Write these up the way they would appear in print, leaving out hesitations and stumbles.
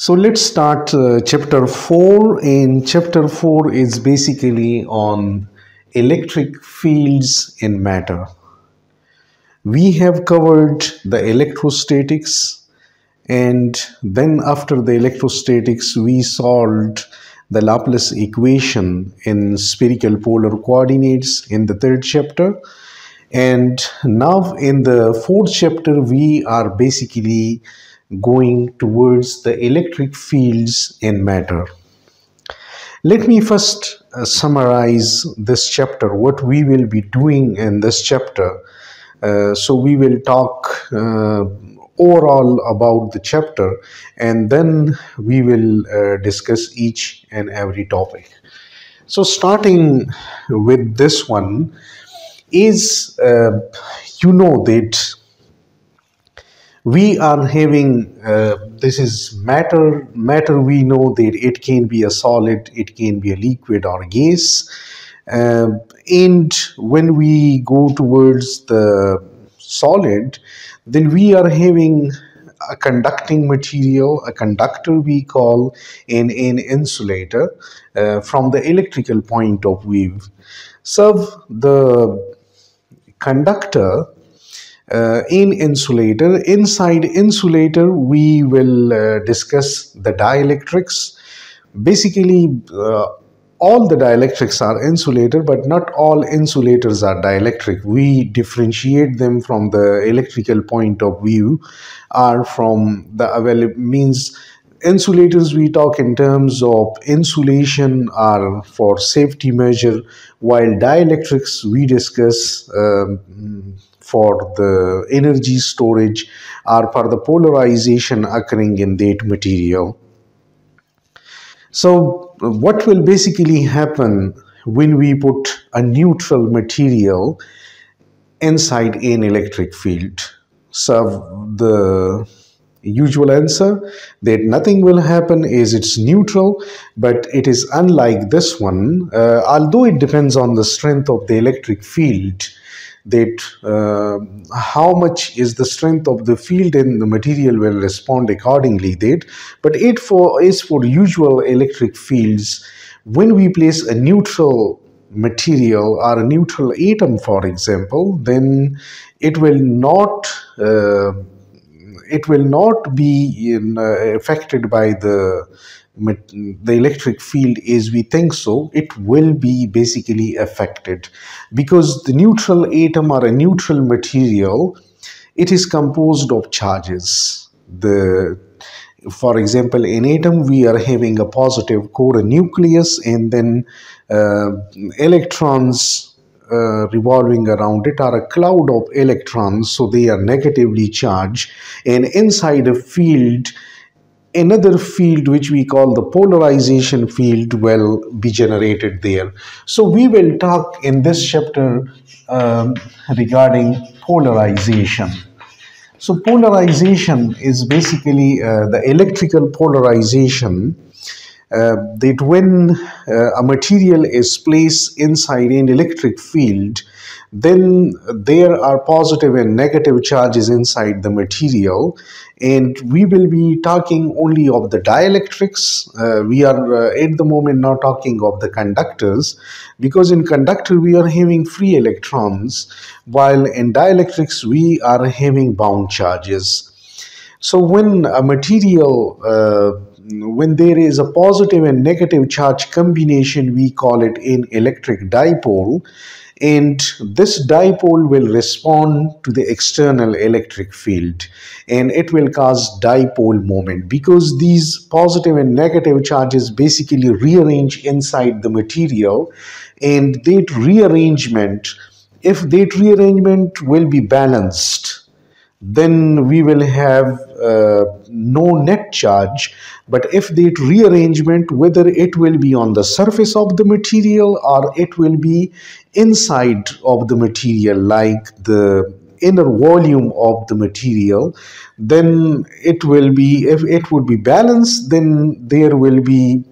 So let's start chapter 4. And chapter 4 is basically on electric fields in matter. We have covered the electrostatics, and then after the electrostatics we solved the Laplace equation in spherical polar coordinates in the 3rd chapter. And now in the 4th chapter we are basically going towards the electric fields in matter. Let me first summarize this chapter, what we will be doing in this chapter. So we will talk overall about the chapter, and then we will discuss each and every topic. So starting with this one is, you know that we are having, this is matter. Matter, we know that it can be a solid, it can be a liquid or a gas. And when we go towards the solid, then we are having a conducting material, a conductor we call, and an insulator from the electrical point of view. So the conductor in insulator, inside insulator we will discuss the dielectrics. Basically all the dielectrics are insulator, but not all insulators are dielectric. We differentiate them from the electrical point of view, or from the available means. Insulators we talk in terms of insulation or for safety measure, while dielectrics we discuss for the energy storage or for the polarization occurring in that material. So what will basically happen when we put a neutral material inside an electric field? So the usual answer that nothing will happen is it's neutral, but it is unlike this one. Although it depends on the strength of the electric field, that how much is the strength of the field, and the material will respond accordingly that. But it is for usual electric fields, when we place a neutral material or a neutral atom, for example, then it will not be affected by the electric field as we think so. It will be basically affected, because the neutral atom or a neutral material, it is composed of charges. For example, in atom we are having a positive core nucleus, and then electrons revolving around it are a cloud of electrons, so they are negatively charged. And inside a field, another field which we call the polarization field will be generated there. So we will talk in this chapter regarding polarization. So polarization is basically the electrical polarization, that when a material is placed inside an electric field, then there are positive and negative charges inside the material. And we will be talking only of the dielectrics. We are at the moment not talking of the conductors, because in conductor we are having free electrons, while in dielectrics we are having bound charges. So when a material, when there is a positive and negative charge combination, we call it an electric dipole, and this dipole will respond to the external electric field, and it will cause dipole moment, because these positive and negative charges basically rearrange inside the material, and that rearrangement, if that rearrangement will be balanced, then we will have no net charge. But if that rearrangement, whether it will be on the surface of the material or it will be inside of the material, like the inner volume of the material, then it will be, if it would be balanced, then there will be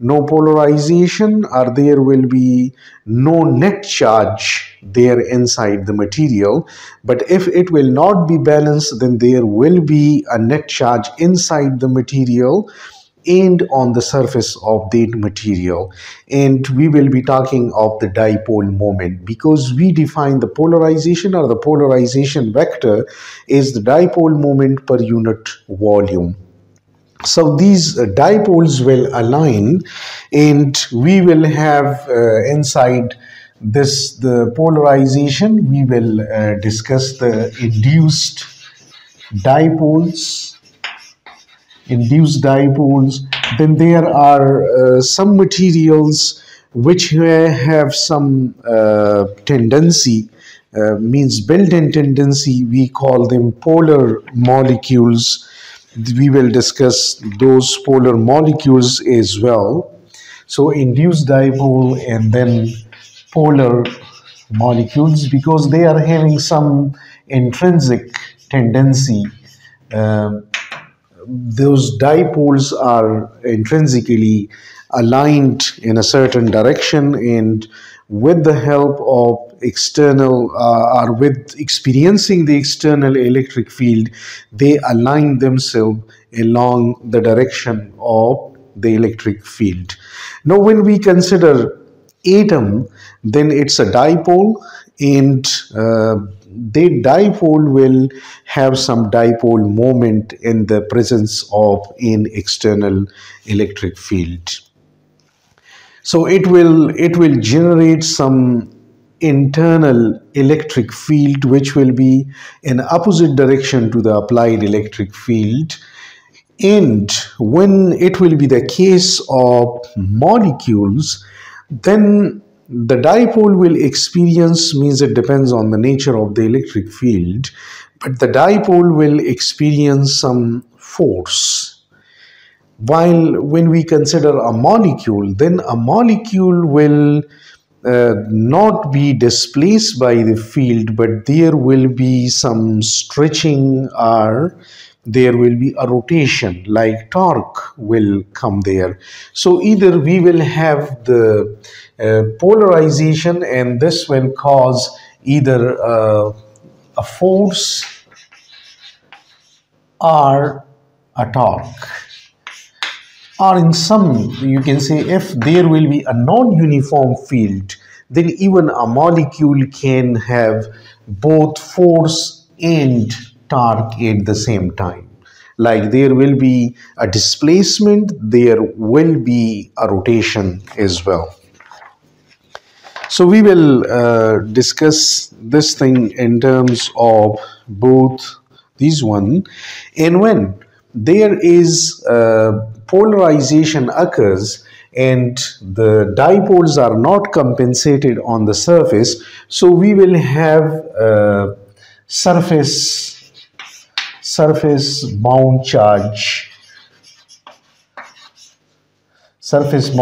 no polarization, or there will be no net charge there inside the material. But if it will not be balanced, then there will be a net charge inside the material and on the surface of that material. And we will be talking of the dipole moment, because we define the polarization or the polarization vector is the dipole moment per unit volume. So these dipoles will align, and we will have inside this the polarization, we will discuss the induced dipoles. Then there are some materials which have some tendency, means built-in tendency, we call them polar molecules. We will discuss those polar molecules as well. So induced dipole and then polar molecules, because they are having some intrinsic tendency. Those dipoles are intrinsically aligned in a certain direction, and with the help of external or with experiencing the external electric field, they align themselves along the direction of the electric field. Now when we consider atom, then it's a dipole, and the dipole will have some dipole moment in the presence of an external electric field. So it will generate some internal electric field which will be in opposite direction to the applied electric field. And when it will be the case of molecules, then the dipole will experience, means it depends on the nature of the electric field, but the dipole will experience some force. While when we consider a molecule, then a molecule will not be displaced by the field, but there will be some stretching or there will be a rotation, like torque will come there. So either we will have the polarization, and this will cause either a force or a torque. Or in some, you can say, if there will be a non-uniform field, then even a molecule can have both force and torque at the same time. Like there will be a displacement, there will be a rotation as well. So we will discuss this thing in terms of both these one. And when there is polarization occurs and the dipoles are not compensated on the surface, so we will have surface bound charge. As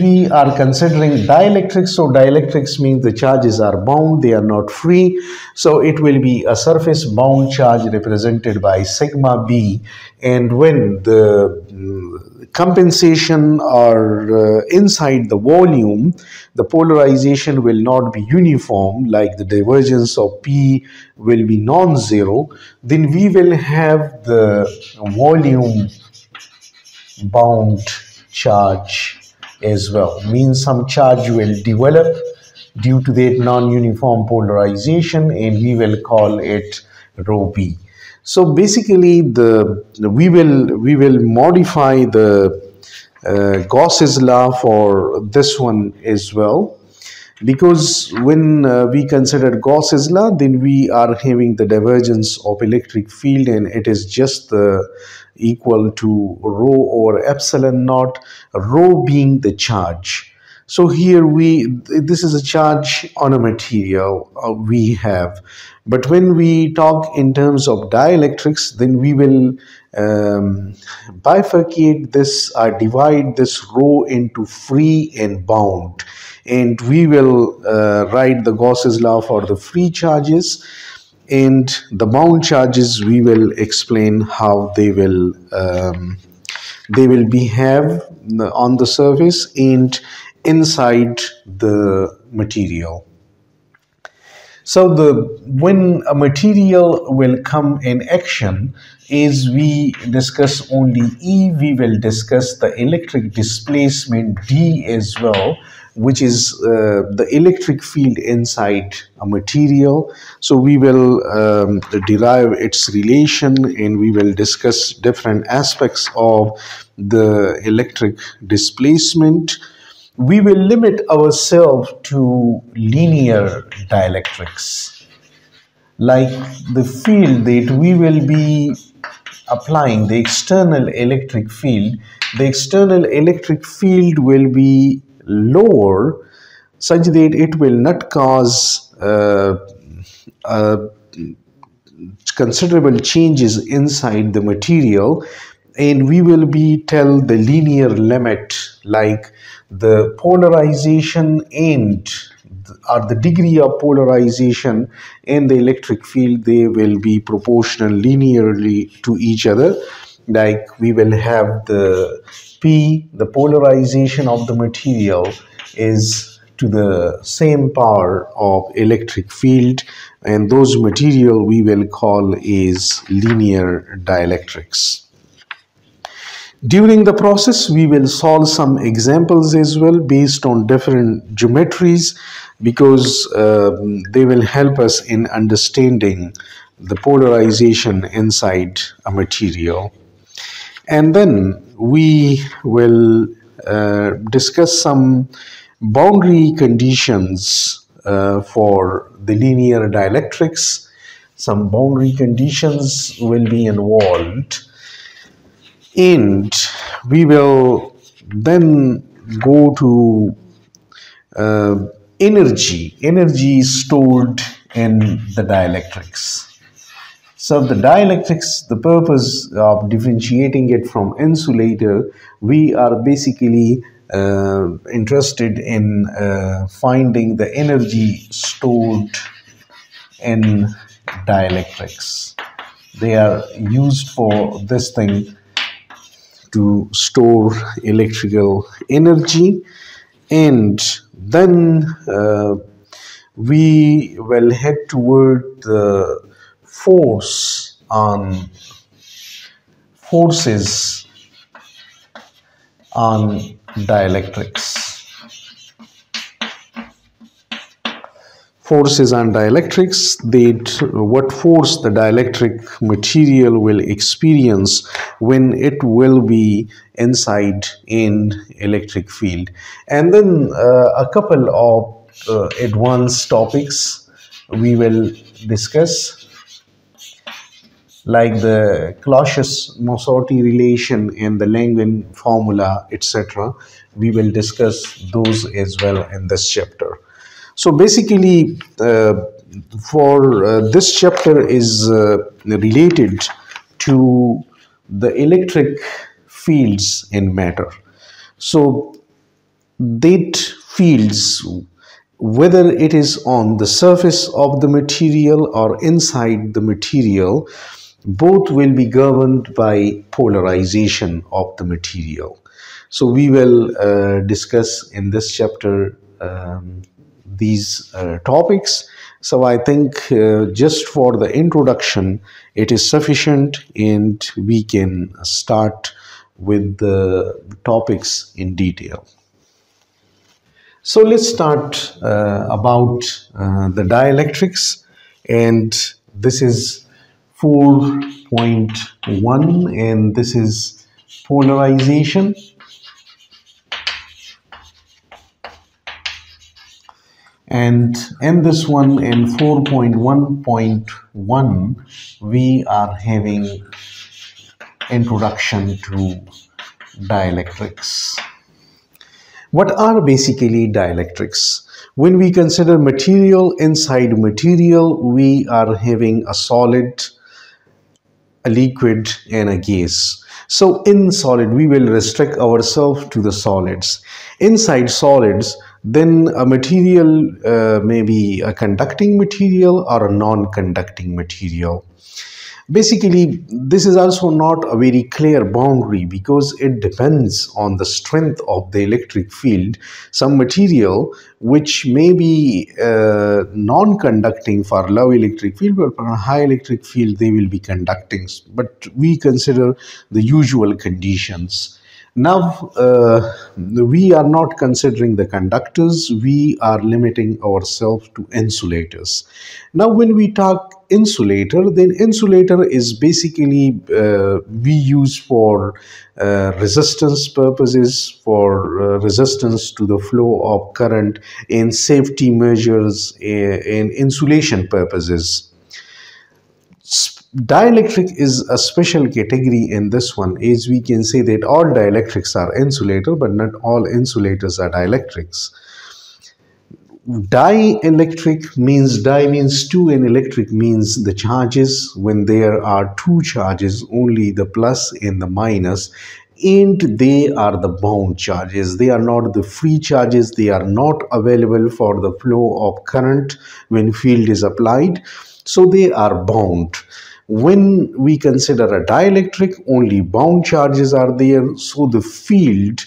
we are considering dielectrics, so dielectrics means the charges are bound, they are not free. So it will be a surface bound charge represented by sigma b, and when the compensation are inside the volume, the polarization will not be uniform, like the divergence of p will be non-zero, then we will have the volume bound charge as well, means some charge will develop due to that non-uniform polarization, and we will call it rho b. So basically we will modify the Gauss's law for this one as well, because when we consider Gauss's law, then we are having the divergence of electric field, and it is just equal to rho over epsilon naught, rho being the charge. So here this is a charge on a material we have. But when we talk in terms of dielectrics, then we will bifurcate this or divide this rho into free and bound. And we will write the Gauss's law for the free charges, and the bound charges we will explain how they will they will behave on the surface and inside the material. So when a material will come in action, as we discuss only E, we will discuss the electric displacement D as well, which is the electric field inside a material. So we will derive its relation, and we will discuss different aspects of the electric displacement. We will limit ourselves to linear dielectrics, like the field that we will be applying, the external electric field. The external electric field will be lower, such that it will not cause considerable changes inside the material, and we will be tell the linear limit, like the polarization and or the degree of polarization in the electric field. They will be proportional linearly to each other, like we will have the P, the polarization of the material is to the same power of electric field, and those material we will call is linear dielectrics. During the process, we will solve some examples as well based on different geometries, because they will help us in understanding the polarization inside a material. And then we will discuss some boundary conditions for the linear dielectrics. Some boundary conditions will be involved, and we will then go to energy. Energy is stored in the dielectrics. So the dielectrics, the purpose of differentiating it from insulator, we are basically interested in finding the energy stored in dielectrics. They are used for this thing, to store electrical energy. And then we will head toward the forces on dielectrics. Forces on dielectrics, what force the dielectric material will experience when it will be inside in electric field. And then a couple of advanced topics we will discuss, like the Clausius-Mossotti relation and the Langmuir formula, etc. We will discuss those as well in this chapter. So basically, for this chapter is related to the electric fields in matter. So that fields, whether it is on the surface of the material or inside the material, both will be governed by polarization of the material. So we will discuss in this chapter these topics. So I think just for the introduction it is sufficient, and we can start with the topics in detail. So let's start about the dielectrics, and this is 4.1, and this is polarization. And in this one, in 4.1.1, we are having introduction to dielectrics. What are basically dielectrics? When we consider material, inside material, we are having a solid, a liquid, and a gas. So in solid, we will restrict ourselves to the solids. Inside solids, then a material may be a conducting material or a non-conducting material. Basically, this is also not a very clear boundary because it depends on the strength of the electric field. Some material which may be non-conducting for low electric field, but for a high electric field they will be conducting. But we consider the usual conditions. Now, we are not considering the conductors, we are limiting ourselves to insulators. Now, when we talk insulator, then insulator is basically we use for resistance purposes, for resistance to the flow of current, in safety measures, in insulation purposes. Dielectric is a special category in this one, as we can say that all dielectrics are insulator, but not all insulators are dielectrics. Dielectric means, die means two, and electric means the charges. When there are two charges, only the plus and the minus, and they are the bound charges. They are not the free charges. They are not available for the flow of current when field is applied. So they are bound. When we consider a dielectric, only bound charges are there, so the field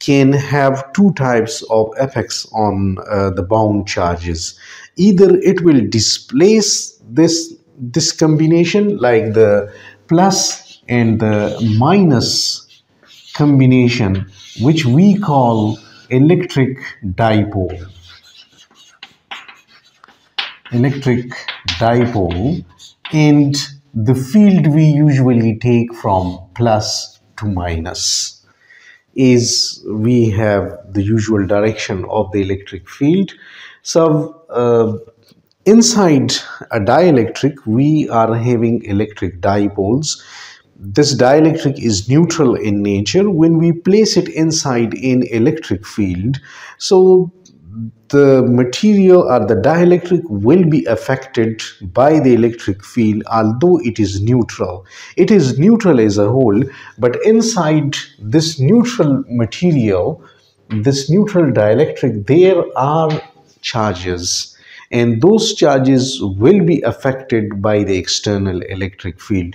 can have two types of effects on the bound charges. Either it will displace this combination, like the plus and the minus combination, which we call electric dipole. Electric dipole, and the field we usually take from plus to minus, is we have the usual direction of the electric field. So inside a dielectric we are having electric dipoles. This dielectric is neutral in nature. When we place it inside an electric field, so the material or the dielectric will be affected by the electric field, although it is neutral. It is neutral as a whole, but inside this neutral material, this neutral dielectric, there are charges, and those charges will be affected by the external electric field.